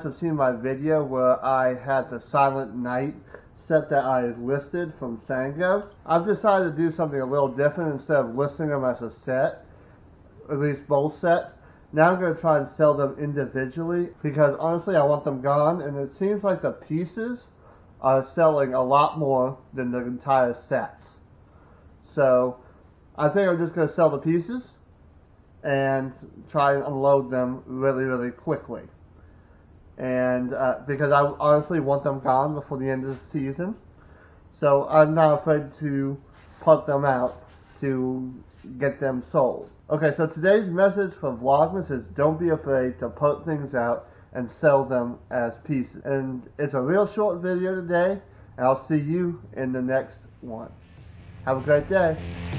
times have seen my video where I had the silent night set that I listed from Sango. I've decided to do something a little different. Instead of listing them as a set, at least both sets, now I'm going to try and sell them individually, because honestly I want them gone, and it seems like the pieces are selling a lot more than the entire sets. So I think I'm just going to sell the pieces and try and unload them really quickly, and because I honestly want them gone before the end of the season, so I'm not afraid to pump them out to get them sold. Okay, so today's message for Vlogmas is don't be afraid to pump things out and sell them as pieces. And it's a real short video today, and I'll see you in the next one. Have a great day.